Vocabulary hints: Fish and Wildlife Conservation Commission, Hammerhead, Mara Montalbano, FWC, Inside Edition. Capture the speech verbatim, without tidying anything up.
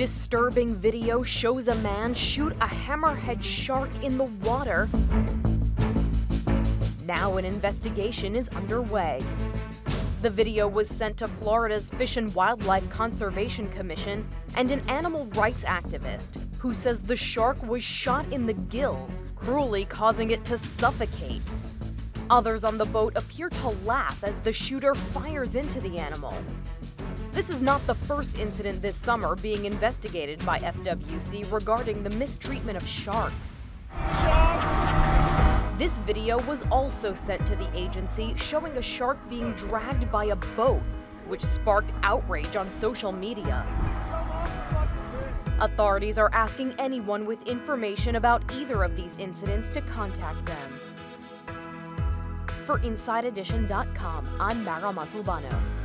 Disturbing video shows a man shoot a hammerhead shark in the water. Now an investigation is underway. The video was sent to Florida's Fish and Wildlife Conservation Commission and an animal rights activist who says the shark was shot in the gills, cruelly causing it to suffocate. Others on the boat appear to laugh as the shooter fires into the animal. This is not the first incident this summer being investigated by F W C regarding the mistreatment of sharks. Shark. This video was also sent to the agency showing a shark being dragged by a boat, which sparked outrage on social media. Authorities are asking anyone with information about either of these incidents to contact them. For Inside Edition dot com, I'm Mara Montalbano.